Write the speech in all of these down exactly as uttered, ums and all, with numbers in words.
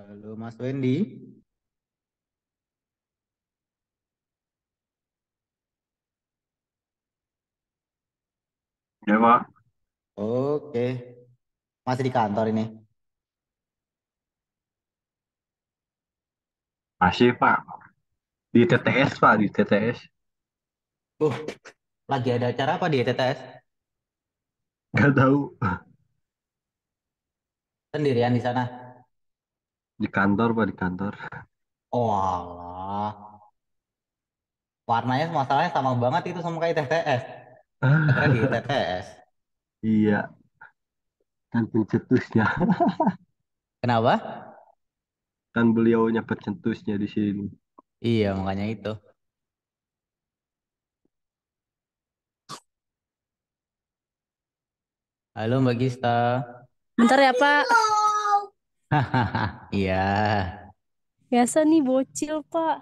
Halo Mas Wendy. Ya, Pak. Oke. Masih di kantor ini? Masih, Pak. Di T T S, Pak. Di T T S. Uh, Lagi ada acara apa di T T S? Nggak tahu. Sendirian di sana? Di kantor, Pak. Di kantor. Oh, alah. Warnanya masalahnya sama banget itu sama kayak T T S. Acara di T T S. Iya. Kan pencetusnya. Kenapa? Kan beliaunya pencetusnya di sini. Iya, makanya itu. Halo Mbak Gista. Bentar ya, Pak. Hahaha, iya. Biasa nih bocil, Pak.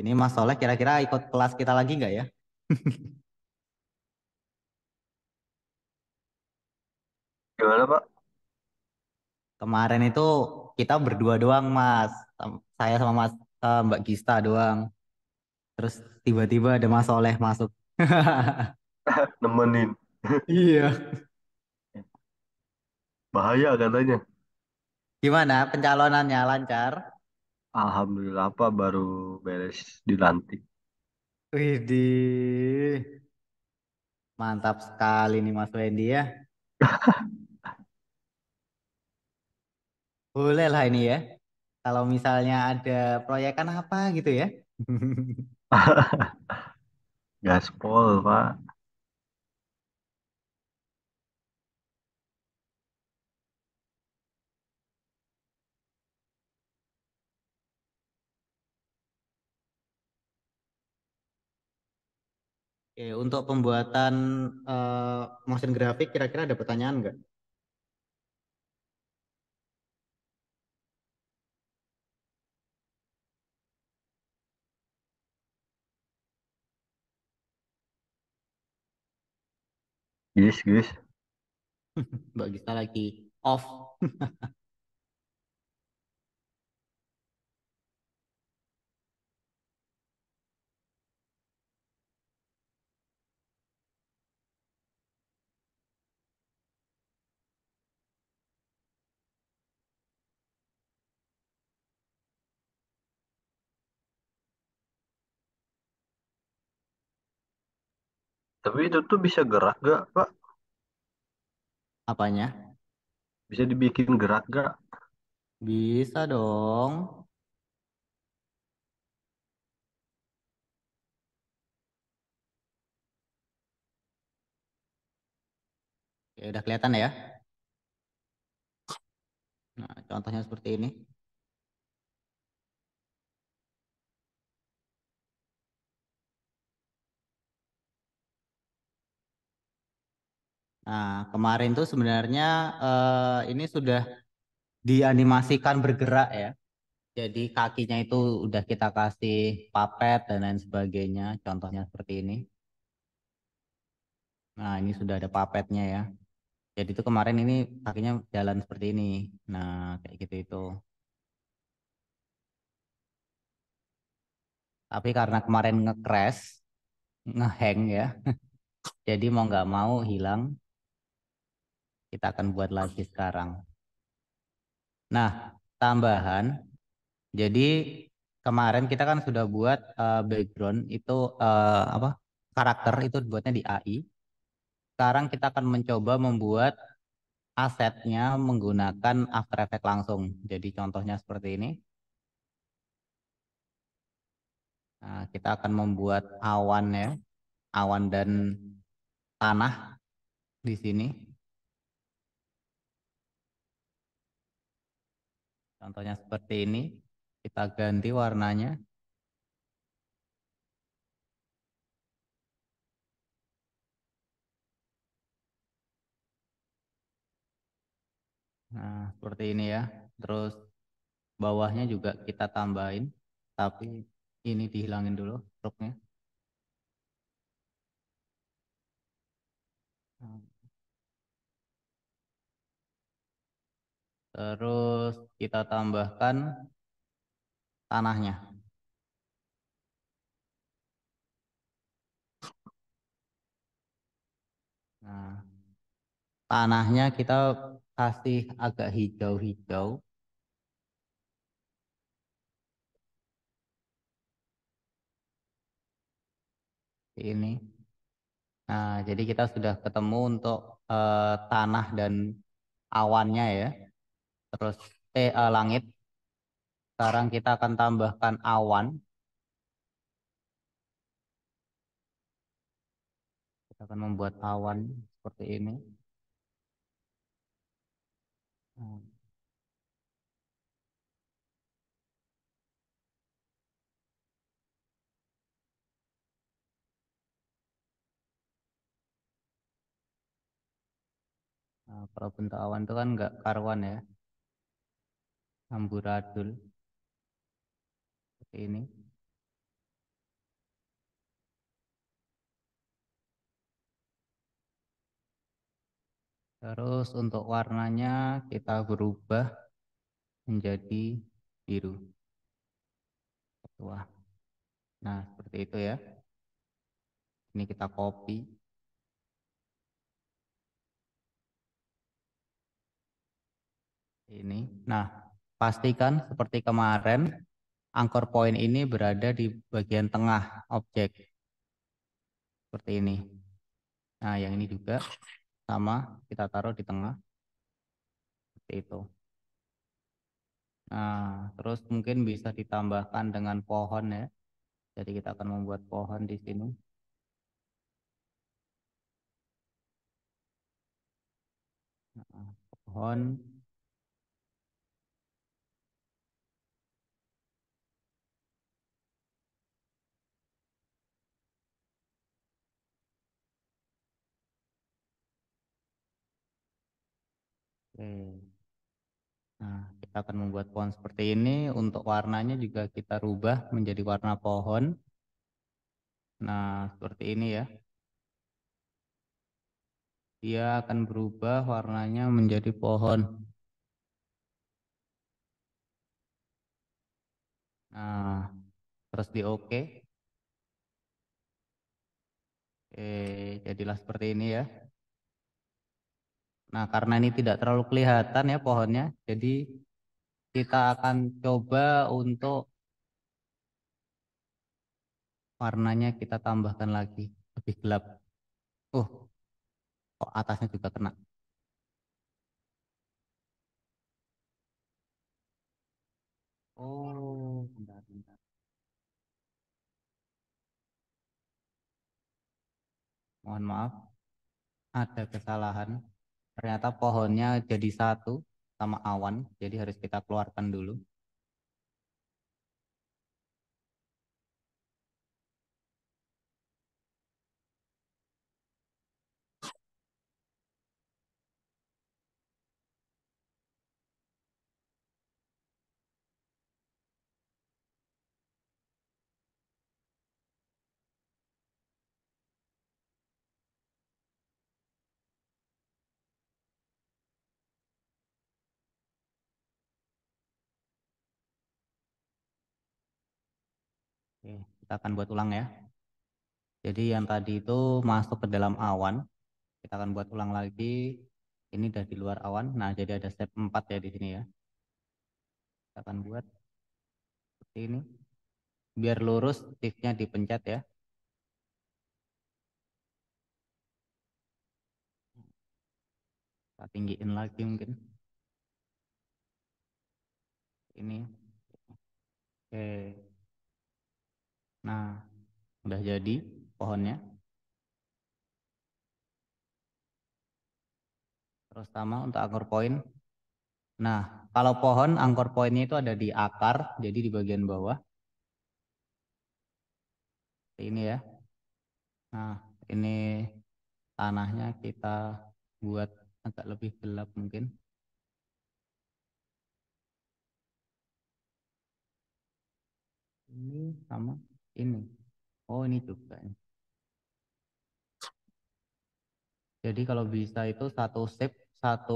Ini Mas Soleh kira-kira ikut kelas kita lagi nggak ya? Gimana, Pak? Kemarin itu kita berdua doang, Mas. Saya sama Mas eh, Mbak Gista doang. Terus tiba-tiba ada Mas Soleh masuk. Nemenin. Iya. Bahaya katanya. Gimana pencalonannya, lancar? Alhamdulillah apa baru beres dilantik. Widih, mantap sekali nih Mas Wendy ya. Boleh lah ini ya. Kalau misalnya ada proyekan apa gitu ya. Gaspol, Pak. Oke, untuk pembuatan uh, motion grafik kira-kira ada pertanyaan nggak? Guys, guys. Mbak Gista lagi off. Tapi itu tuh bisa gerak gak, Pak? Apanya? Bisa dibikin gerak gak? Bisa dong. Ya udah kelihatan ya. Nah, contohnya seperti ini. Nah, kemarin tuh sebenarnya eh, ini sudah dianimasikan bergerak ya. Jadi kakinya itu udah kita kasih papet dan lain sebagainya. Contohnya seperti ini. Nah, ini sudah ada papetnya ya. Jadi itu kemarin ini kakinya jalan seperti ini. Nah, kayak gitu itu. Tapi karena kemarin nge-crash, nge-hang ya. Jadi mau nggak mau hilang. Kita akan buat lagi sekarang. Nah, tambahan. Jadi kemarin kita kan sudah buat uh, background itu uh, apa? Karakter itu buatnya di A I. Sekarang kita akan mencoba membuat asetnya menggunakan After Effects langsung. Jadi contohnya seperti ini. Nah, kita akan membuat awan ya, awan dan tanah di sini. Contohnya seperti ini, kita ganti warnanya. Nah, seperti ini ya. Terus bawahnya juga kita tambahin, tapi ini dihilangin dulu stroke-nya. Terus kita tambahkan tanahnya. Nah, tanahnya kita kasih agak hijau-hijau. Ini. Nah, jadi kita sudah ketemu untuk eh, tanah dan awannya ya. Terus eh, eh, langit. Sekarang kita akan tambahkan awan. Kita akan membuat awan seperti ini. Nah, kalau bentuk awan itu kan nggak karuan ya. Amburadul seperti ini. Terus untuk warnanya kita berubah menjadi biru tua. Nah, seperti itu ya. Ini kita copy. Ini. Nah, pastikan seperti kemarin anchor point ini berada di bagian tengah objek. Seperti ini. Nah, yang ini juga sama, kita taruh di tengah. Seperti itu. Nah, terus mungkin bisa ditambahkan dengan pohon ya. Jadi kita akan membuat pohon di sini. Nah, pohon. Oke. Nah, kita akan membuat pohon seperti ini. Untuk warnanya juga kita rubah menjadi warna pohon. Nah, seperti ini ya. Dia akan berubah warnanya menjadi pohon. Nah, terus di OK. Oke, jadilah seperti ini ya. Nah, karena ini tidak terlalu kelihatan ya pohonnya, jadi kita akan coba untuk warnanya kita tambahkan lagi, lebih gelap. Uh, kok atasnya juga kena. Oh, bentar, bentar. Mohon maaf, ada kesalahan. Ternyata pohonnya jadi satu sama awan, jadi harus kita keluarkan dulu. Oke, kita akan buat ulang ya. Jadi yang tadi itu masuk ke dalam awan. Kita akan buat ulang lagi. Ini udah di luar awan. Nah, jadi ada step empat ya di sini ya. Kita akan buat seperti ini. Biar lurus, shift-nya dipencet ya. Kita tinggiin lagi mungkin. Ini. Oke. Nah, udah jadi pohonnya. Terus sama untuk anchor point. Nah, kalau pohon anchor pointnya itu ada di akar, jadi di bagian bawah. Ini ya. Nah, ini tanahnya kita buat agak lebih gelap mungkin. Ini sama. Ini, oh ini juga. Jadi kalau bisa itu satu shape, satu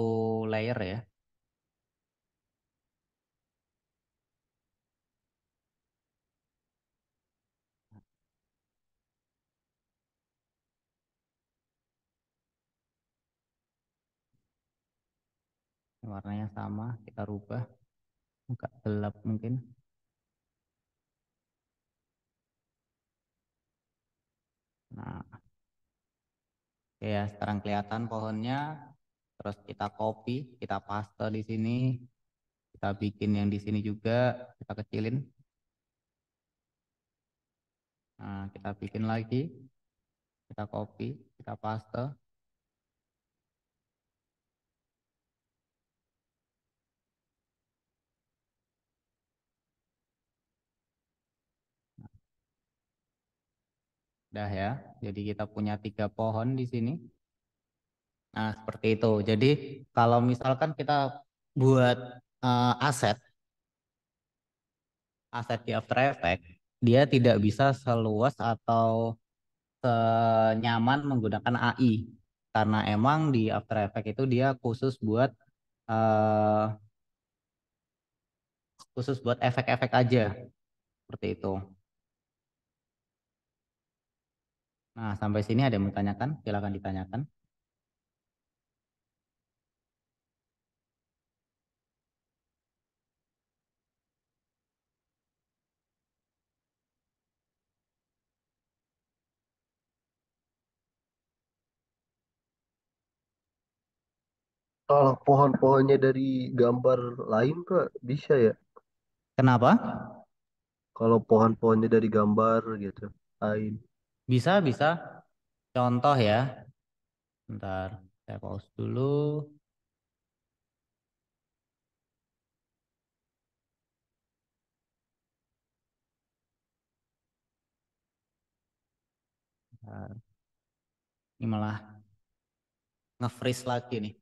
layer ya. Warnanya sama, kita rubah. Agak gelap mungkin. Nah, oke ya, sekarang kelihatan pohonnya. Terus kita copy, kita paste di sini, kita bikin yang di sini juga, kita kecilin. Nah, kita bikin lagi, kita copy, kita paste. Udah ya, jadi kita punya tiga pohon di sini. Nah, seperti itu. Jadi kalau misalkan kita buat uh, aset, aset di After Effects, dia tidak bisa seluas atau senyaman menggunakan A I. Karena emang di After Effects itu dia khusus buat uh, khusus buat efek-efek aja. Seperti itu. Nah, sampai sini ada yang mau tanyakan? Silakan ditanyakan. Kalau pohon-pohonnya dari gambar lain kok bisa ya? Kenapa? Kalau pohon-pohonnya dari gambar gitu lain. Bisa, bisa. Contoh ya. Bentar, saya pause dulu. Bentar. Ini malah nge-freeze lagi nih.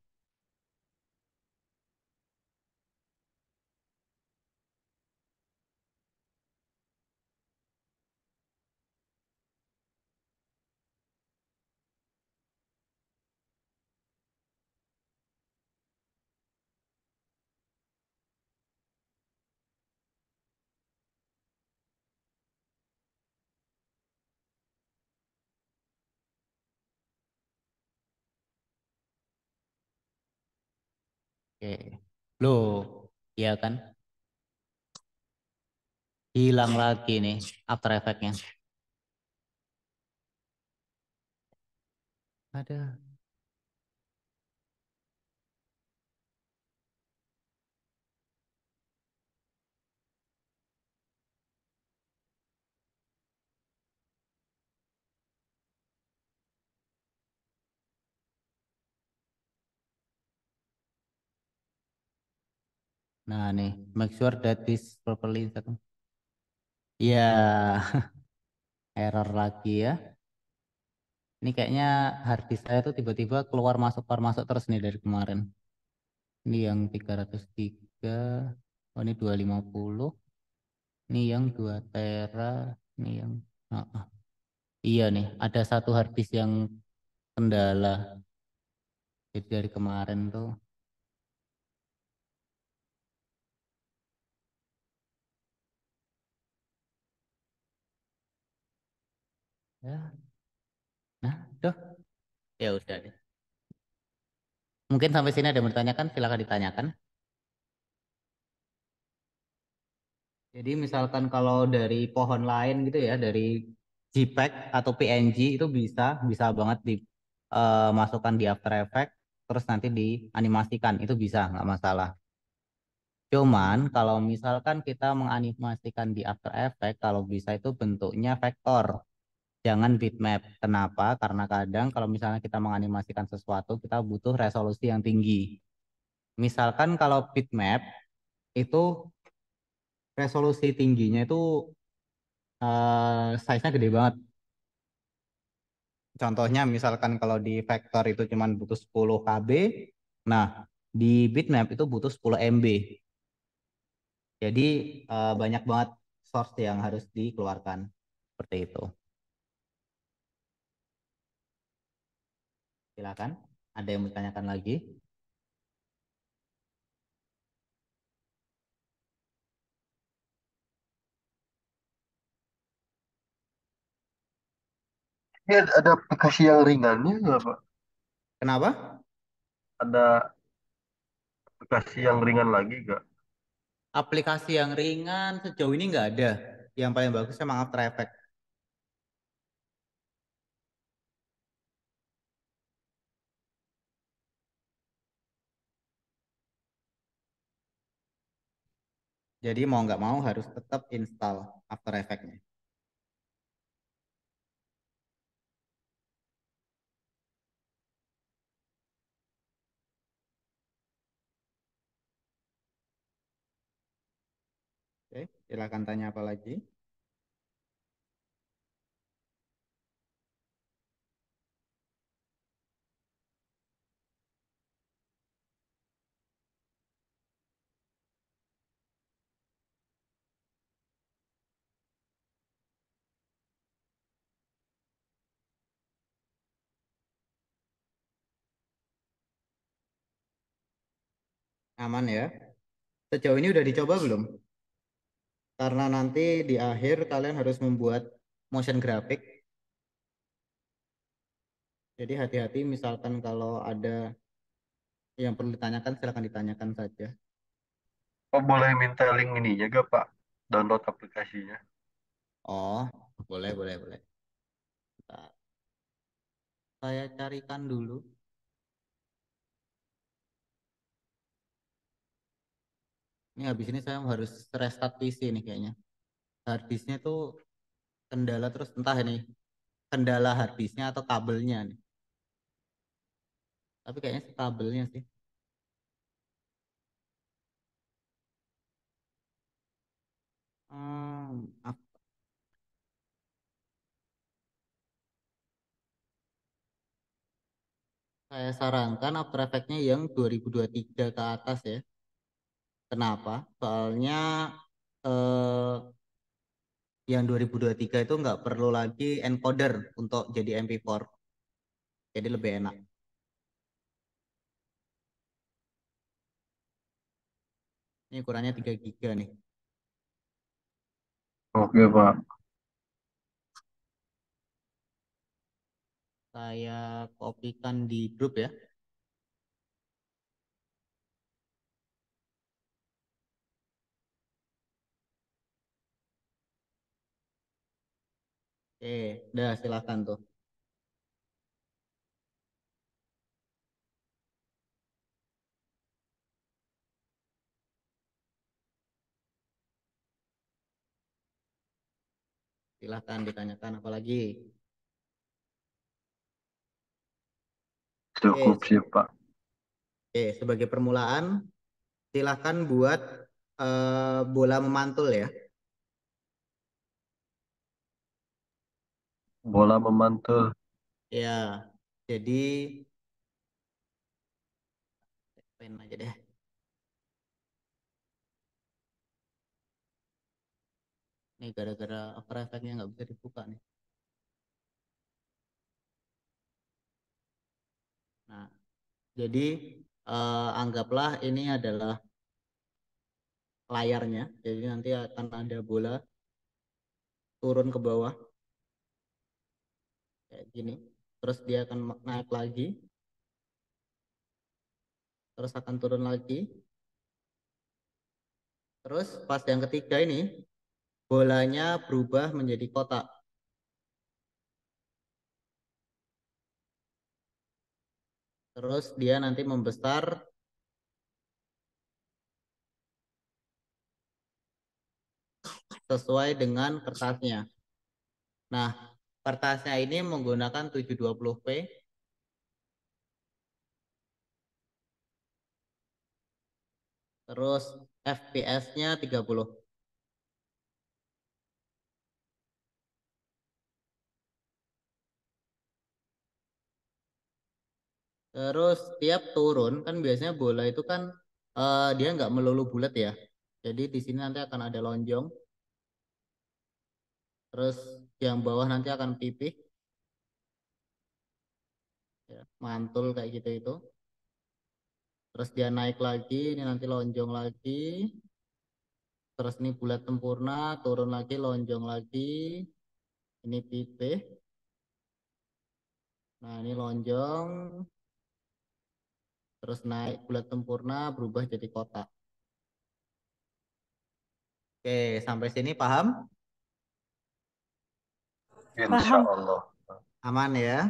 Oke, loh, iya kan? Hilang lagi nih After Effects-nya. Ada. Nah nih, make sure that is properly. Ya, yeah. Error lagi ya. Ini kayaknya harddisk saya tuh tiba-tiba keluar masuk keluar masuk terus nih dari kemarin. Ini yang tiga ratus tiga, oh ini dua ratus lima puluh. Ini yang dua tera, ini yang oh, oh. Iya nih, ada satu harddisk yang kendala. Jadi dari kemarin tuh ya. Nah, tuh. Ya udah deh. Mungkin sampai sini ada yang bertanyakan, silakan ditanyakan. Jadi misalkan kalau dari pohon lain gitu ya, dari JPEG atau P N G itu bisa bisa banget dimasukkan di After Effects terus nanti dianimasikan, itu bisa, nggak masalah. Cuman kalau misalkan kita menganimasikan di After Effects, kalau bisa itu bentuknya vektor. Jangan bitmap. Kenapa? Karena kadang kalau misalnya kita menganimasikan sesuatu, kita butuh resolusi yang tinggi. Misalkan kalau bitmap, itu resolusi tingginya itu uh, size-nya gede banget. Contohnya misalkan kalau di vektor itu cuma butuh sepuluh K B, nah di bitmap itu butuh sepuluh M B. Jadi uh, banyak banget source yang harus dikeluarkan. Seperti itu. Silakan, ada yang bertanyakan lagi? Ini ada aplikasi yang ringannya nggak, Pak? Kenapa? Ada aplikasi yang ringan lagi nggak? Aplikasi yang ringan sejauh ini nggak ada. Yang paling bagus memang After Effects. Jadi mau nggak mau harus tetap install After Effects-nya. Oke, silakan tanya apa lagi? Aman ya. Sejauh ini udah dicoba belum? Karena nanti di akhir kalian harus membuat motion grafik. Jadi hati-hati misalkan kalau ada yang perlu ditanyakan silahkan ditanyakan saja. Oh, boleh minta link ininya gak Pak? Download aplikasinya. Oh, boleh, boleh, boleh. Bentar. Saya carikan dulu. Ini habis ini saya harus restart P C nih kayaknya. Harddisknya tuh kendala terus, entah ini kendala harddisknya atau kabelnya nih. Tapi kayaknya kabelnya sih. Hmm, apa? Saya sarankan After Effects-nya yang dua ribu dua puluh tiga ke atas ya. Kenapa? Soalnya eh, yang dua ribu dua puluh tiga itu nggak perlu lagi encoder untuk jadi M P empat. Jadi lebih enak. Ini ukurannya tiga giga nih. Oke, Pak. Saya kopikan di grup ya. Oke, udah silakan tuh. Silahkan ditanyakan apalagi. Cukup sih Pak. Oke, sebagai permulaan silahkan buat uh, bola memantul ya. Bola memantul. Ya, jadi pen aja deh. Ini gara-gara After Effects-nya nggak bisa dibuka nih. Nah, jadi eh, anggaplah ini adalah layarnya. Jadi nanti akan ada bola turun ke bawah kayak gini. Terus dia akan naik lagi. Terus akan turun lagi. Terus pas yang ketiga ini bolanya berubah menjadi kotak. Terus dia nanti membesar. Sesuai dengan kertasnya. Nah, kertasnya ini menggunakan tujuh dua puluh p. Terus F P S-nya tiga puluh. Terus tiap turun kan biasanya bola itu kan uh, dia nggak melulu bulat ya. Jadi di sini nanti akan ada lonjong. Terus yang bawah nanti akan pipih. Ya, mantul kayak gitu itu. Terus dia naik lagi, ini nanti lonjong lagi. Terus ini bulat sempurna, turun lagi, lonjong lagi. Ini pipih. Nah, ini lonjong. Terus naik bulat sempurna, berubah jadi kotak. Oke, sampai sini paham? Insya Allah. Aman ya?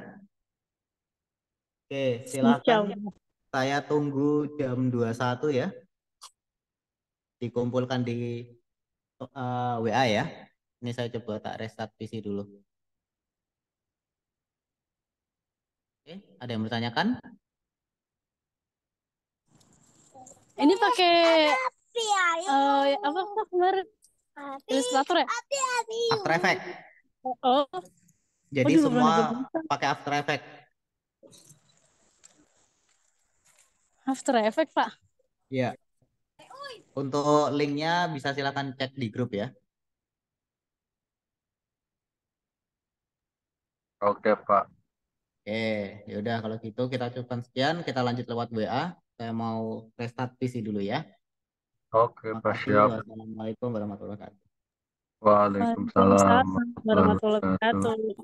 Oke, silakan. Saya tunggu jam dua puluh satu ya. Dikumpulkan di uh, W A ya. Ini saya coba tak restart P C dulu. Oke, ada yang bertanyakan? Ini pakai uh, apa kemarin? Ilustrator ya? After Effects. Oh. Jadi oh, semua pakai After Effects. After Effects, Pak. Iya. Untuk linknya bisa silakan cek di grup ya. Oke, Pak. Oke, yaudah kalau gitu kita cukupkan sekian, kita lanjut lewat W A. Saya mau restart P C dulu ya. Oke, Pak. Siap. Assalamualaikum warahmatullahi wabarakatuh. Waalaikumsalam warahmatullahi wabarakatuh.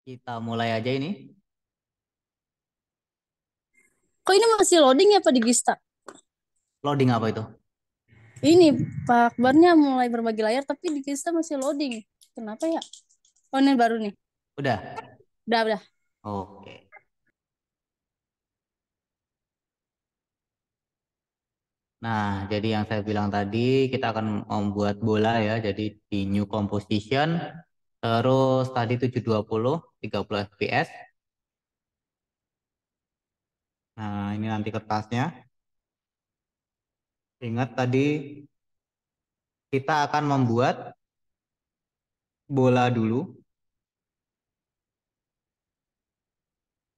Kita mulai aja ini. Kok ini masih loading ya Pak Digista? Loading apa itu? Ini Pak Akbarnya mulai berbagi layar tapi Digista masih loading. Kenapa ya? Oh ini baru nih. Udah? Udah, udah. Oke. Nah, jadi yang saya bilang tadi kita akan membuat bola ya. Jadi di new composition. Terus tadi tujuh dua puluh, tiga puluh F P S. Nah, ini nanti kertasnya. Ingat tadi kita akan membuat bola dulu.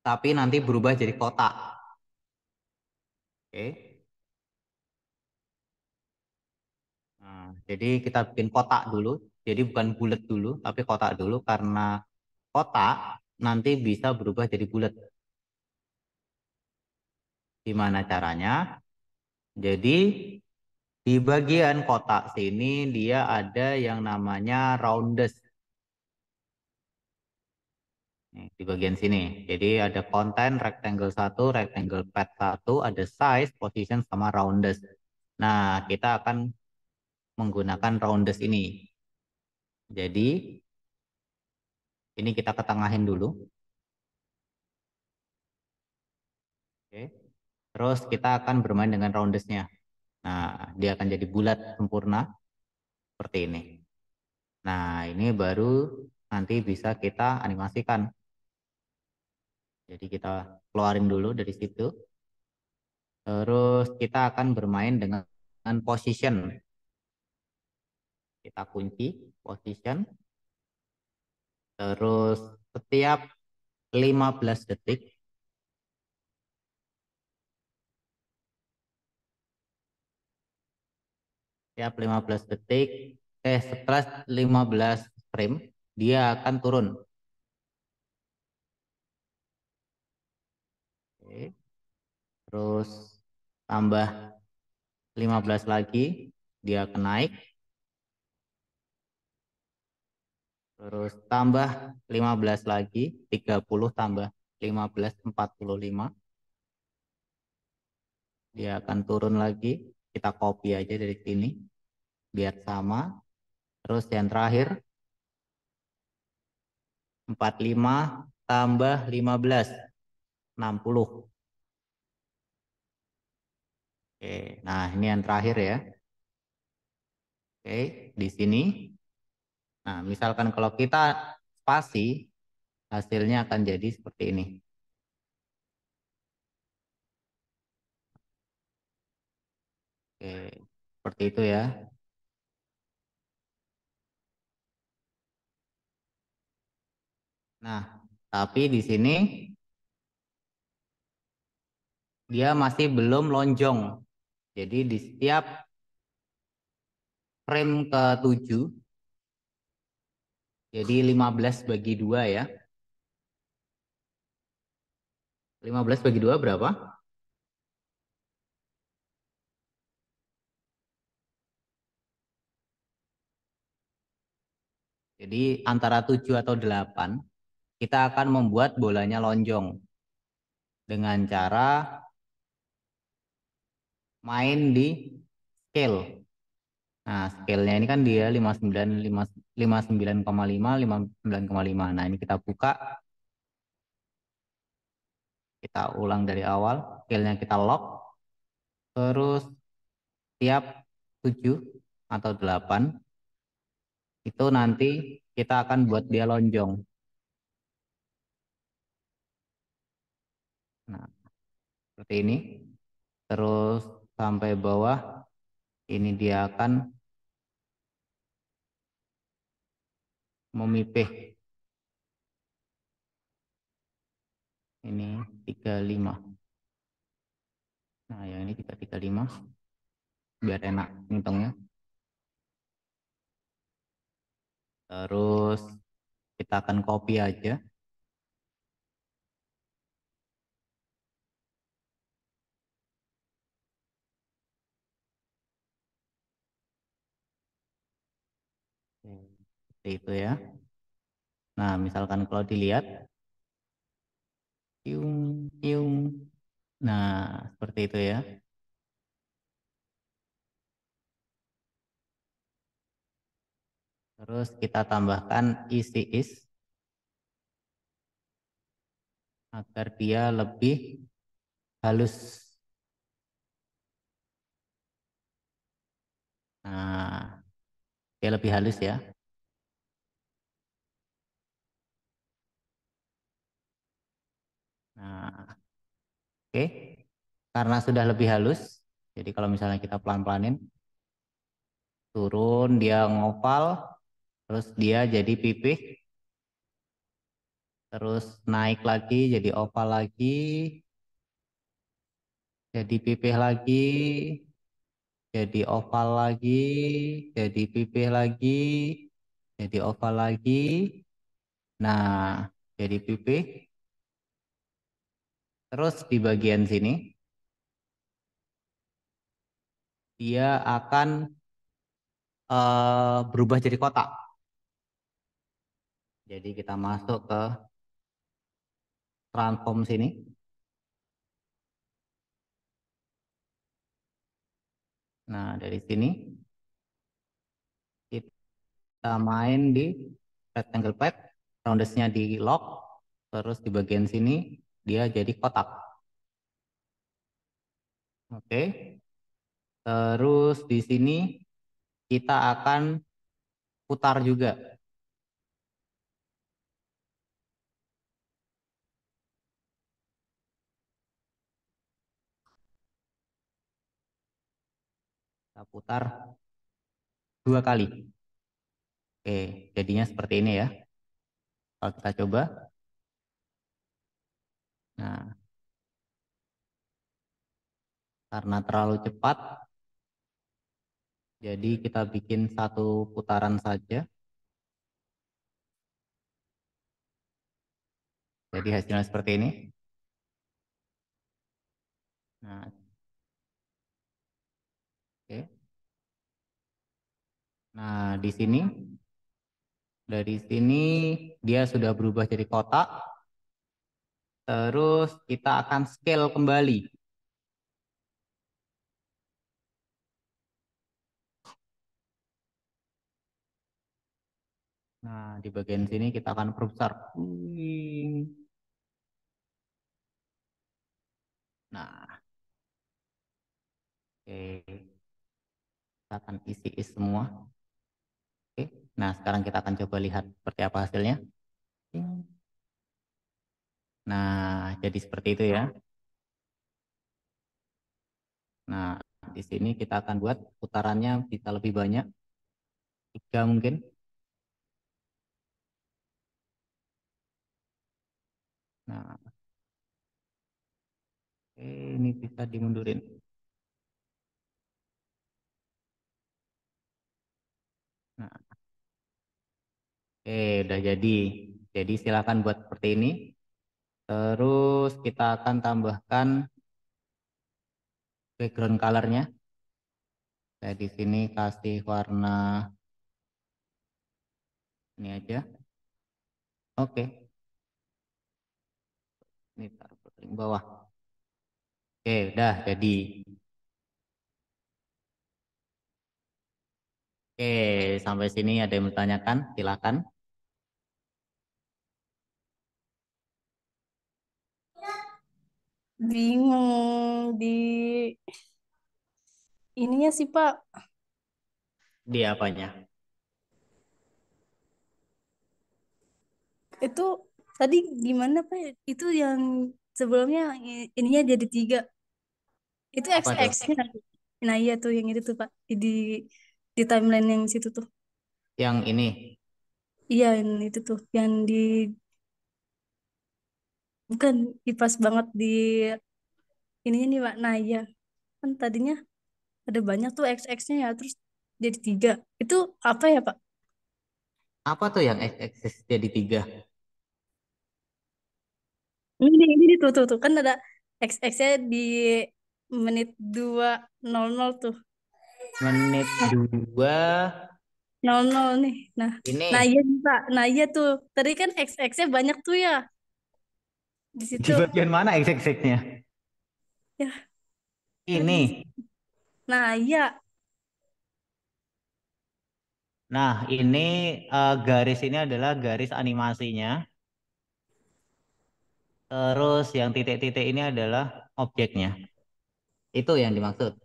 Tapi nanti berubah jadi kotak. Oke. Nah, jadi kita bikin kotak dulu. Jadi bukan bulat dulu, tapi kotak dulu. Karena kotak nanti bisa berubah jadi bulat. Gimana caranya? Jadi di bagian kotak sini dia ada yang namanya roundness. Nih, di bagian sini. Jadi ada konten, rectangle satu, rectangle pad satu, ada size, position, sama roundness. Nah, kita akan menggunakan roundness ini. Jadi ini kita ketengahin dulu. Oke. Terus kita akan bermain dengan roundness-nya. Nah, dia akan jadi bulat sempurna seperti ini. Nah, ini baru nanti bisa kita animasikan. Jadi kita keluarin dulu dari situ. Terus kita akan bermain dengan position. Kita kunci position. Terus setiap lima belas detik setiap lima belas detik eh setelah lima belas frame dia akan turun. Oke. Terus tambah lima belas lagi dia akan naik. Terus tambah lima belas lagi, tiga puluh tambah lima belas, empat puluh lima. Dia akan turun lagi. Kita copy aja dari sini. Biar sama. Terus yang terakhir. empat puluh lima tambah lima belas. enam puluh. Oke, nah ini yang terakhir ya. Oke, di sini. Nah, misalkan kalau kita spasi, hasilnya akan jadi seperti ini. Oke, seperti itu ya. Nah, tapi di sini dia masih belum lonjong. Jadi di setiap frame ketujuh, jadi lima belas bagi dua ya. lima belas bagi dua berapa? Jadi antara tujuh atau delapan, kita akan membuat bolanya lonjong. Dengan cara main di scale. Nah, scale-nya ini kan dia lima puluh sembilan koma lima, lima puluh sembilan koma lima. Nah, ini kita buka. Kita ulang dari awal. Scale-nya kita lock. Terus, tiap tujuh atau delapan, itu nanti kita akan buat dia lonjong. Nah, seperti ini. Terus, sampai bawah. Ini dia akan memipih. Ini tiga puluh lima. Nah, yang ini kita tiga puluh lima. Biar enak ngitungnya. Terus kita akan copy aja. Itu ya. Nah, misalkan kalau dilihat, tiung, tiung. Nah, seperti itu ya. Terus kita tambahkan isi is agar dia lebih halus. Nah, dia lebih halus ya. Nah, oke, okay. Karena sudah lebih halus, jadi kalau misalnya kita pelan-pelanin, turun dia ngopal, terus dia jadi pipih, terus naik lagi, jadi opal lagi, jadi pipih lagi, jadi oval lagi, jadi pipih lagi, jadi oval lagi. Nah, jadi pipih. Terus di bagian sini, dia akan uh, berubah jadi kotak. Jadi kita masuk ke transform sini. Nah, dari sini kita main di rectangle path, roundness-nya di lock, terus di bagian sini dia jadi kotak. Oke, terus di sini kita akan putar juga. Putar dua kali. Oke, jadinya seperti ini ya. Kalau kita coba. Nah, karena terlalu cepat, jadi kita bikin satu putaran saja. Jadi hasilnya seperti ini. Nah, oke. Nah, di sini, dari sini dia sudah berubah jadi kotak. Terus kita akan scale kembali. Nah, di bagian sini kita akan perbesar. Nah, oke, kita akan isi is semua. Oke, nah sekarang kita akan coba lihat seperti apa hasilnya. Nah, jadi seperti itu ya. Nah, di sini kita akan buat putarannya bisa lebih banyak. Tiga mungkin. Nah, oke, ini bisa dimundurin. Nah. Oke, udah jadi. Jadi silakan buat seperti ini. Terus kita akan tambahkan background color-nya. Saya di sini kasih warna ini aja. Oke. Ini taruh paling bawah. Oke, udah jadi. Oke, sampai sini ada yang bertanyakan, silakan. Bingung di ininya sih, Pak. Di apanya? Itu tadi gimana, Pak? Itu yang sebelumnya ininya jadi tiga. Itu X X-nya. Nah, iya tuh yang itu tuh, Pak. Di di timeline yang situ tuh. Yang ini? Iya, yang itu tuh. Yang di... Bukan, dipas banget di... Ininya nih, Pak. Nah, iya. Kan tadinya ada banyak tuh X X-nya ya, terus jadi tiga. Itu apa ya, Pak? Apa tuh yang X X jadi tiga? Ini, ini tuh, tuh, tuh. Kan ada X X-nya di menit dua nol nol tuh. Menit dua nol nol nih. Nah, ini. Nah iya Pak, nah iya tuh. Tadi kan X X-nya banyak tuh ya. Di situ. Di bagian mana X X-nya? Ya. Ini. Nah iya. Nah ini uh, garis ini adalah garis animasinya. Terus yang titik-titik ini adalah objeknya. Itu yang dimaksud.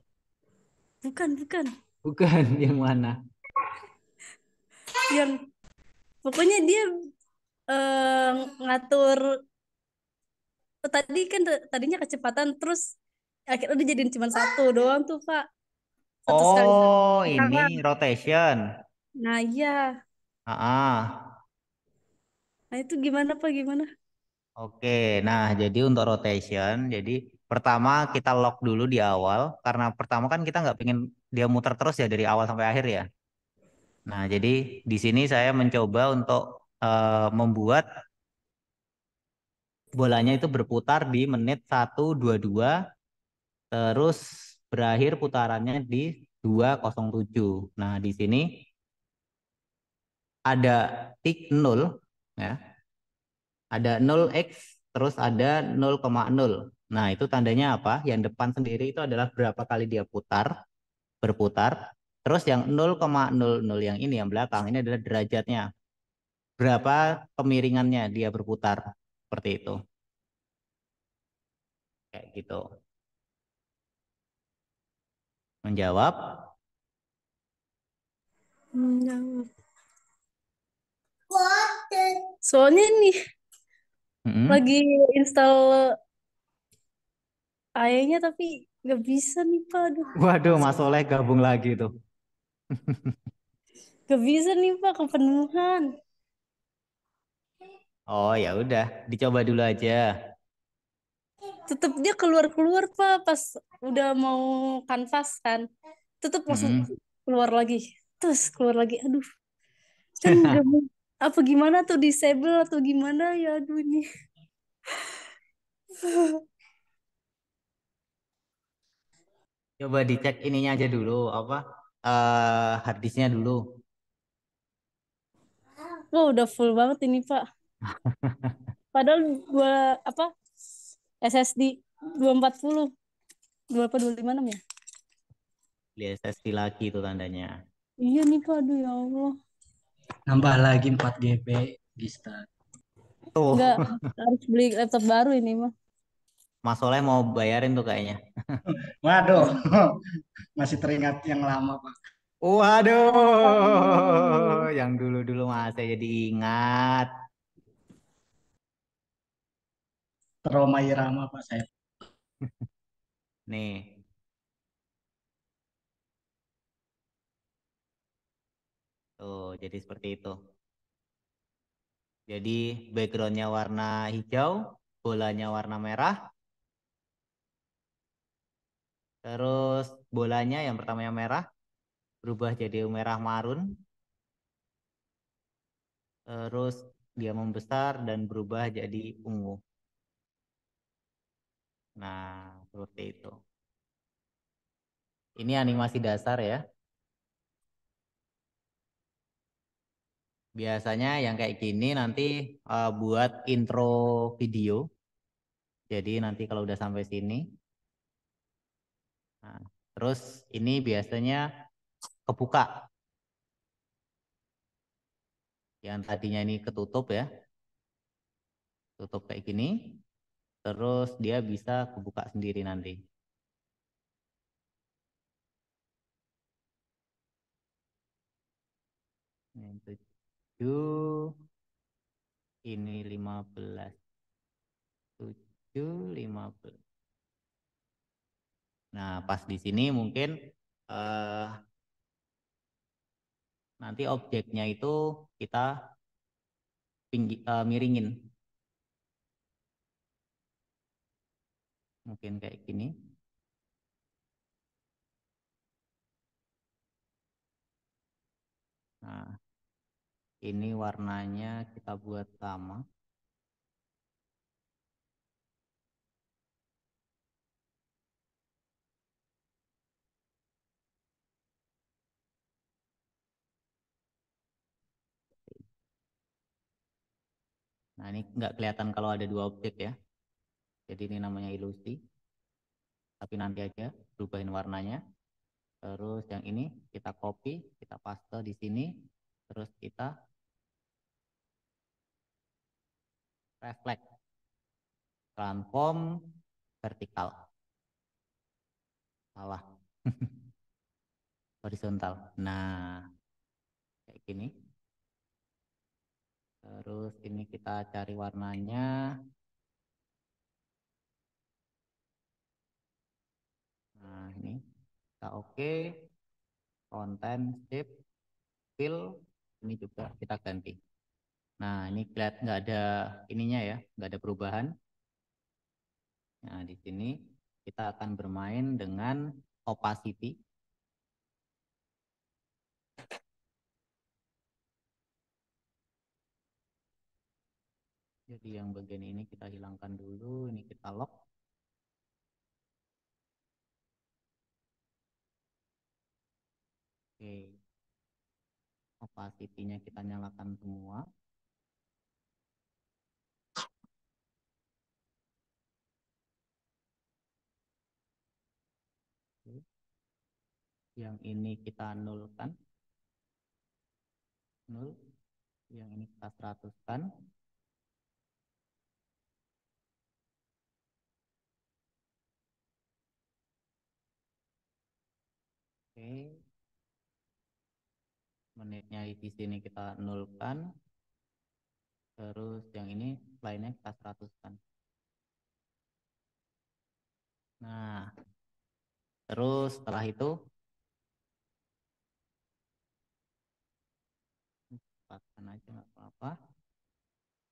Bukan, bukan. Bukan yang mana? Yang pokoknya dia eh, ngatur tadi kan tadinya kecepatan terus akhirnya dia jadiin cuma satu doang tuh Pak. Satu oh sekali. Ini Tangan. Rotation. Nah iya. Ah. Nah itu gimana Pak gimana? Oke, nah jadi untuk rotation jadi pertama kita lock dulu di awal karena pertama kan kita nggak pengen dia muter terus ya dari awal sampai akhir ya. Nah jadi di sini saya mencoba untuk uh, membuat bolanya itu berputar di menit seratus dua puluh dua terus berakhir putarannya di dua nol tujuh. Nah di sini ada titik nol ya. Ada nol x terus ada nol koma nol. Nah, itu tandanya apa? Yang depan sendiri itu adalah berapa kali dia putar, berputar. Terus yang nol koma nol nol yang ini, yang belakang, ini adalah derajatnya. Berapa kemiringannya dia berputar. Seperti itu. Kayak gitu. Menjawab? Menjawab. Soalnya nih, mm-hmm. lagi install A I-nya tapi nggak bisa nih Pak. Aduh. Waduh Mas Oleh gabung lagi tuh. Nggak bisa nih Pak kepenuhan. Oh ya udah dicoba dulu aja. Tetap dia keluar-keluar Pak pas udah mau kanvas kan. Tetap masuk mm-hmm. keluar lagi. Terus keluar lagi. Aduh. Kan gabung. Apa gimana tuh disable atau gimana ya aduh ini. Coba dicek ininya aja dulu, apa uh, harddisknya dulu. Wah, udah full banget ini Pak. Padahal gua apa S S D dua ratus empat puluh, dua puluh lima enam ya. Beli S S D lagi itu tandanya. Iya nih Pak, aduh ya Allah. Nambah lagi empat G B di start. Tuh. Enggak, harus beli laptop baru ini mah. Mas Soleh mau bayarin tuh kayaknya. Waduh, masih teringat yang lama Pak. Waduh, oh. Yang dulu-dulu masih jadi ingat. Trauma irama Pak saya. Nih. Tuh, jadi seperti itu. Jadi backgroundnya warna hijau, bolanya warna merah. Terus bolanya yang pertama yang merah berubah jadi merah marun. Terus dia membesar dan berubah jadi ungu. Nah, seperti itu. Ini animasi dasar ya. Biasanya yang kayak gini nanti uh, buat intro video. Jadi nanti kalau udah sampai sini. Nah, terus ini biasanya kebuka. Yang tadinya ini ketutup ya. Tutup kayak gini. Terus dia bisa kebuka sendiri nanti. Ini tujuh. Ini lima belas. tujuh, lima belas. Nah, pas di sini mungkin eh, nanti objeknya itu kita pinggi, eh, miringin. Mungkin kayak gini. Nah, ini warnanya kita buat sama. Nah, ini nggak kelihatan kalau ada dua objek ya. Jadi ini namanya ilusi. Tapi nanti aja perubahin warnanya. Terus yang ini kita copy, kita paste di sini. Terus kita reflect, transform vertikal. Salah. Horizontal. Nah, kayak gini. Terus ini kita cari warnanya. Nah, ini kita oke. Konten, shape, fill. Ini juga kita ganti. Nah, ini kelihatan nggak ada ininya ya. Nggak ada perubahan. Nah, di sini kita akan bermain dengan opacity. Jadi yang bagian ini kita hilangkan dulu, ini kita lock. Oke. Opacity-nya kita nyalakan semua. Oke. Yang ini kita nulkan. Nul. Yang ini kita seratus-kan. Oke, menitnya di sini kita nulkan, terus yang ini lainnya kita seratus-kan. Nah, terus setelah itu cepatkan aja nggak apa-apa.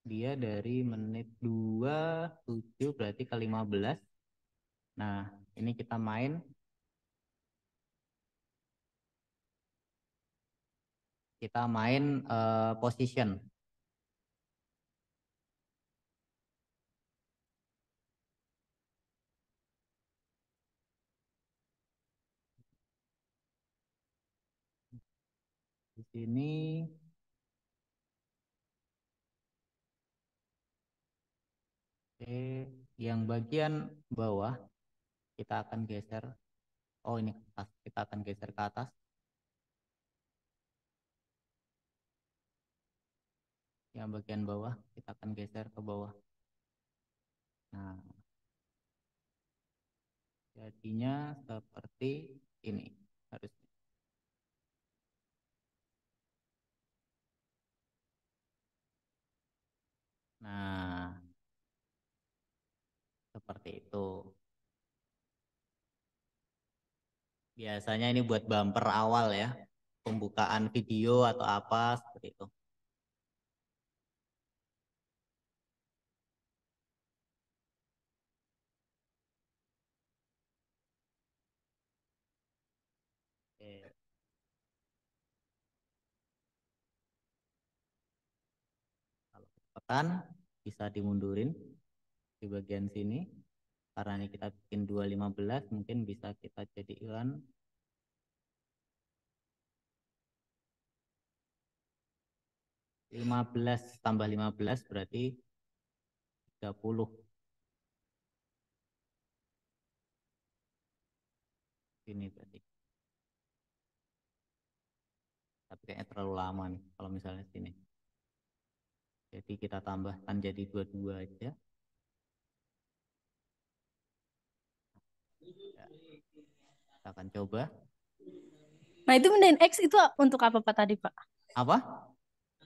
Dia dari menit dua puluh tujuh berarti ke lima belas. Nah, ini kita main. Kita main uh, position. Di sini oke, yang bagian bawah kita akan geser. Oh, ini atas. Kita akan geser ke atas. Yang bagian bawah kita akan geser ke bawah. Nah, jadinya seperti ini harusnya. Nah, seperti itu. Biasanya ini buat bumper awal ya, pembukaan video atau apa seperti itu. Kan bisa dimundurin di bagian sini karena ini kita bikin dua lima belas, mungkin bisa kita jadikan lima belas tambah lima belas berarti tiga puluh. Ini berarti. Tapi kayaknya terlalu lama nih kalau misalnya sini. Jadi kita tambahkan jadi dua puluh dua aja. Kita akan coba. Nah, itu mindahin X itu untuk apa Pak tadi Pak? Apa?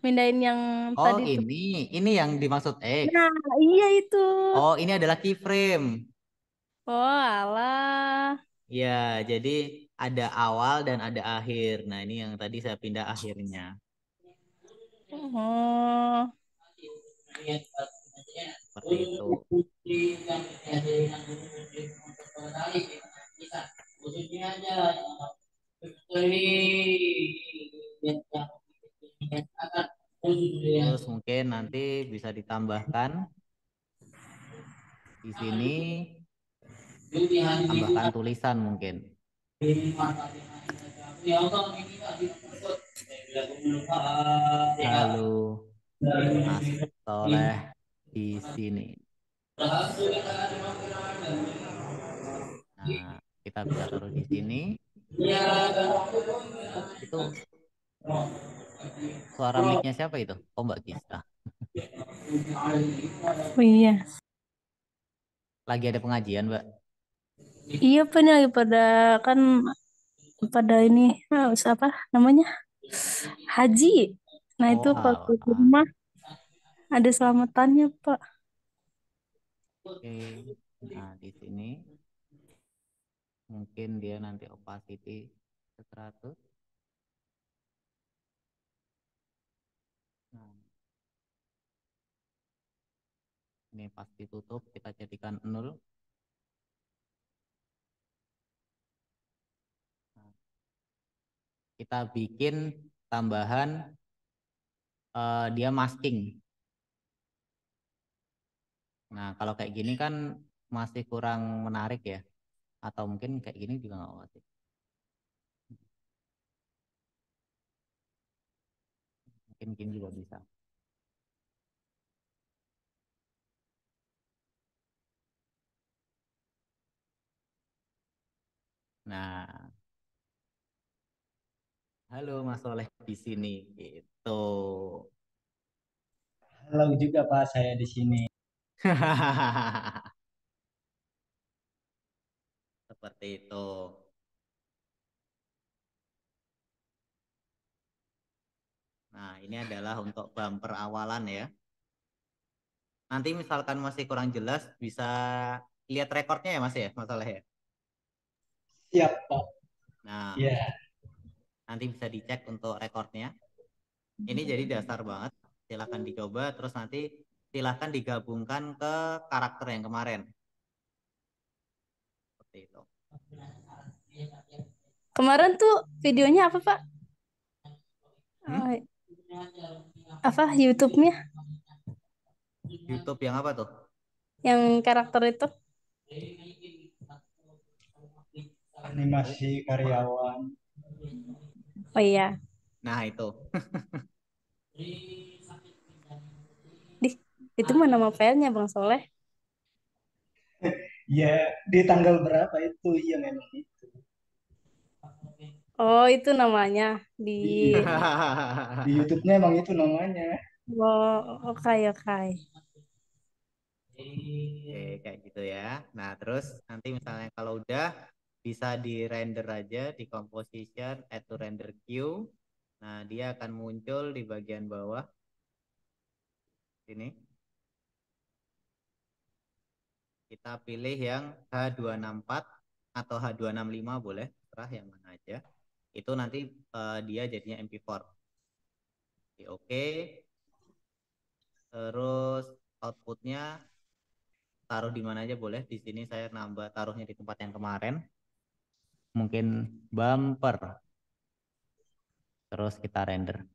Mindahin yang oh, tadi. Oh, ini. Itu. Ini yang dimaksud X. Nah, iya itu. Oh, ini adalah keyframe. Oh, alah. Ya, jadi ada awal dan ada akhir. Nah, ini yang tadi saya pindah akhirnya. Oh. Seperti itu. Terus mungkin nanti bisa ditambahkan di sini, tambahkan tulisan mungkin. Halo Mas Soleh. di sini. Nah, kita bisa taruh di sini. Itu suara mic-nya siapa itu? Oh, Mbak Gista. Oh iya. Lagi ada pengajian, Mbak? Iya, Pak, pada kan pada ini apa namanya? Haji. Nah, itu kalau di rumah ada selamatannya, Pak. Oke. Nah, di sini mungkin dia nanti opacity ke seratus. Nah. Ini pasti tutup, kita jadikan nol. Nah. Kita bikin tambahan uh, dia masking. Nah, kalau kayak gini kan masih kurang menarik ya. Atau mungkin kayak gini juga nggak wajib. Mungkin gini juga bisa. Nah, halo Mas Soleh di sini gitu. Halo juga Pak, saya di sini. Seperti itu. Nah, ini adalah untuk bumper awalan ya. Nanti misalkan masih kurang jelas bisa lihat rekornya ya Mas ya, masalah ya. Siap, Pak. Nah, yeah. Nanti bisa dicek untuk rekornya. Ini jadi dasar banget. Silahkan dicoba, terus nanti silahkan digabungkan ke karakter yang kemarin. Itu. Kemarin tuh videonya apa Pak? Hmm? Apa YouTube-nya? YouTube yang apa tuh? Yang karakter itu? Animasi karyawan. Oh iya. Nah itu. Dih, itu mana nama filenya Bang Soleh? Ya, di tanggal berapa itu? Iya memang itu. Oh, itu namanya di di YouTube-nya emang itu namanya. Wow, oke oke. Oke, kayak gitu ya. Nah, terus nanti misalnya kalau udah bisa di-render aja di composition, add to render queue. Nah, dia akan muncul di bagian bawah. Sini. Kita pilih yang H dua enam empat atau H dua enam lima boleh, terserah yang mana aja. Itu nanti uh, dia jadinya M P four. Oke, okay. Terus outputnya taruh di mana aja boleh. Di sini saya nambah taruhnya di tempat yang kemarin. Mungkin bumper. Terus kita render.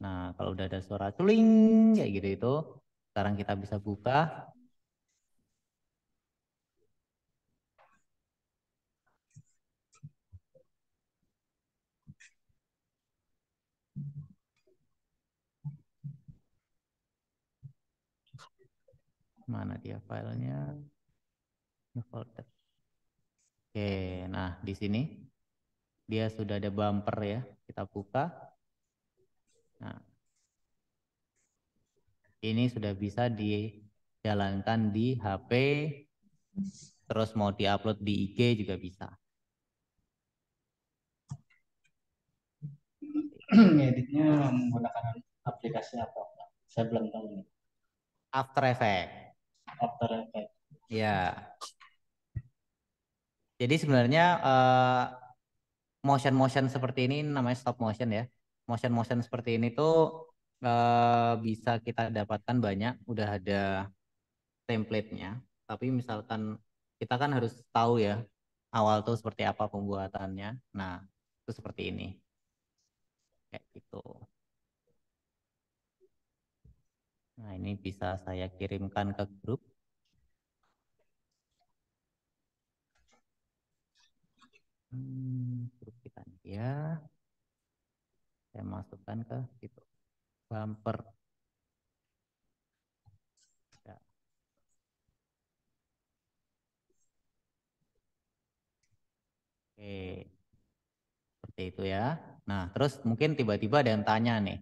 Nah, kalau udah ada suara culing kayak gitu itu, sekarang kita bisa buka. Mana dia filenya? Folder. Oke, nah di sini dia sudah ada bumper ya, kita buka. Nah, ini sudah bisa dijalankan di H P, terus mau diupload di I G juga bisa. Editnya menggunakan aplikasi apa? Saya belum tahu ini. After Effects. After Effects. Ya. Jadi sebenarnya uh, motion-motion seperti ini namanya stop motion ya. Motion-motion seperti ini tuh eh, bisa kita dapatkan banyak, udah ada template-nya. Tapi misalkan kita kan harus tahu ya awal tuh seperti apa pembuatannya. Nah, itu seperti ini. Kayak gitu. Nah, ini bisa saya kirimkan ke grup. Hmm, grup kita ya. Saya masukkan ke situ bumper. Ya. Oke, seperti itu ya. Nah, terus mungkin tiba-tiba ada yang tanya nih,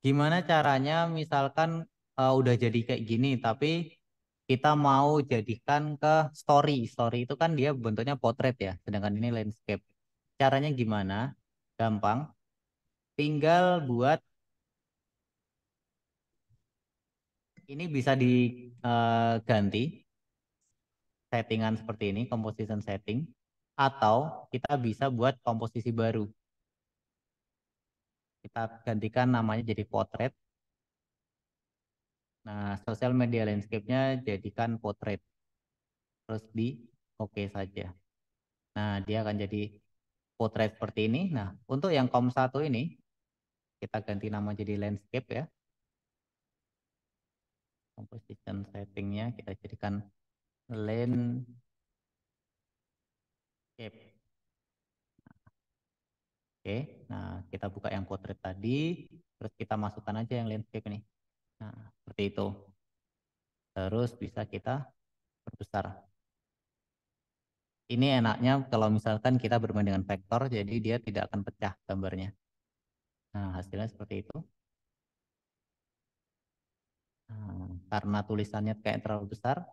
gimana caranya misalkan uh, udah jadi kayak gini, tapi kita mau jadikan ke story. Story itu kan dia bentuknya potret ya, sedangkan ini landscape. Caranya gimana? Gampang. Tinggal buat ini bisa diganti settingan seperti ini, composition setting, atau kita bisa buat komposisi baru. Kita gantikan namanya jadi potret. Nah, social media landscape-nya jadikan potret. Terus di oke saja. Nah, dia akan jadi potret seperti ini. Nah, untuk yang kom satu ini, kita ganti nama jadi landscape ya. Composition setting-nya kita jadikan landscape. Oke, nah kita buka yang potret tadi, terus kita masukkan aja yang landscape ini. Nah, seperti itu. Terus bisa kita perbesar. Ini enaknya kalau misalkan kita bermain dengan vektor, jadi dia tidak akan pecah gambarnya. Nah, hasilnya seperti itu. Nah, karena tulisannya kayak terlalu besar,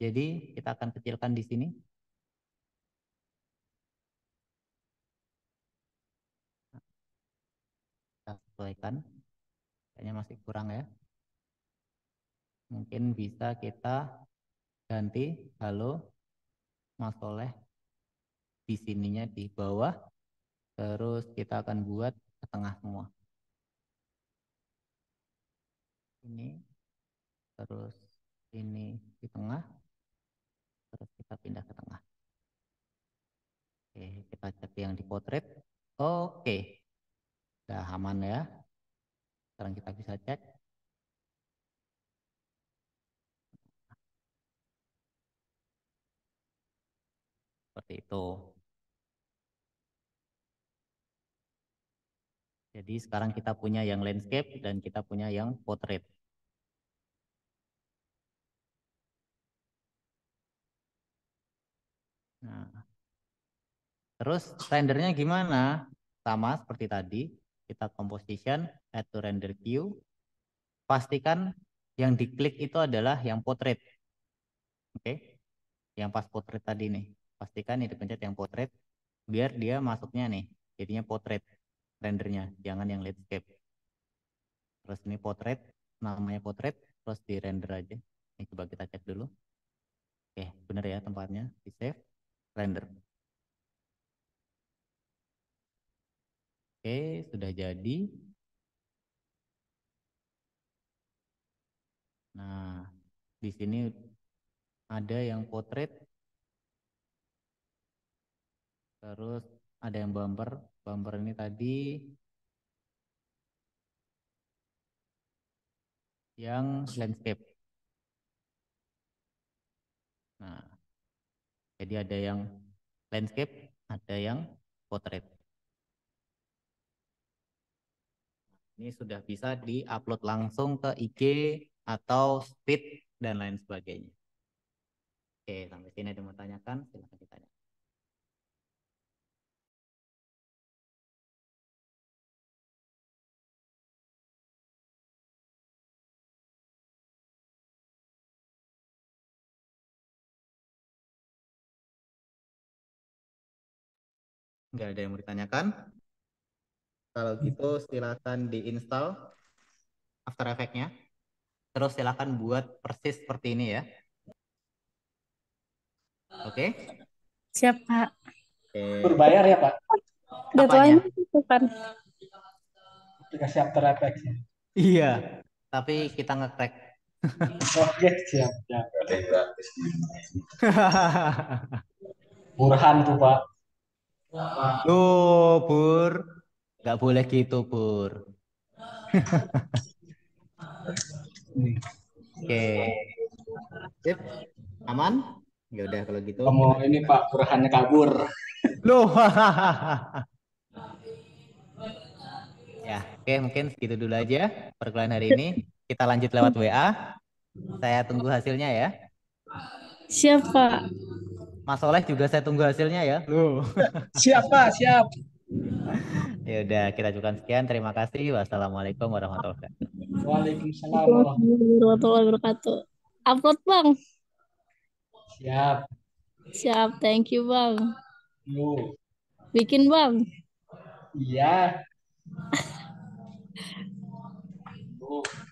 jadi kita akan kecilkan di sini. Kita sesuaikan. Kayaknya masih kurang ya. Mungkin bisa kita ganti halo Mas Soleh di sininya di bawah. Terus kita akan buat ke tengah semua. Ini terus ini di tengah. Terus kita pindah ke tengah. Oke, kita cek yang di potret. Oke. Udah aman ya. Sekarang kita bisa cek. Seperti itu. Jadi sekarang kita punya yang landscape dan kita punya yang portrait. Nah, terus rendernya gimana? Sama seperti tadi. Kita composition, add to render queue. Pastikan yang diklik itu adalah yang potret. Oke. Yang pas potret tadi nih. Pastikan ini dipencet yang potret. Biar dia masuknya nih. Jadinya potret rendernya. Jangan yang landscape. Terus ini potret. Namanya potret. Terus di render aja. Ini coba kita cek dulu. Oke. Benar ya tempatnya. Di save. Render. Oke, sudah jadi. Nah, di sini ada yang potret. Terus ada yang bumper. Bumper ini tadi yang landscape. Nah, jadi ada yang landscape, ada yang potret. Ini sudah bisa di-upload langsung ke I G atau Speed dan lain sebagainya. Oke, sampai sini ada yang mau tanyakan, silahkan ditanyakan. Enggak ada yang mau ditanyakan? Kalau gitu silakan diinstal After Effects-nya. Terus silakan buat persis seperti ini ya. Oke? Okay? Siap, Pak. Okay. Berbayar ya, Pak? Deadline itu kan. Aplikasi After Effects-nya. Iya, tapi kita nge-track. Oke, siap. Siap. Burhan tuh, Pak. Loh, Bur. Gak boleh gitu, Pur. Oke. Sip. Aman? Ya udah kalau gitu. Kamu ini Pak Burhannya kabur. Loh. Oke, mungkin segitu dulu aja perkuliahan hari ini. Kita lanjut lewat W A. Saya tunggu hasilnya ya. Siap, Pak. Mas Soleh juga saya tunggu hasilnya ya. Loh. Siap, Pak, siap. Ya udah, kita cukupkan sekian. Terima kasih. Wassalamualaikum warahmatullahi wabarakatuh. Waalaikumsalam warahmatullahi wabarakatuh. Upload, Bang. Siap. Siap, thank you, Bang. Yo. Bikin, Bang. Iya. Oh.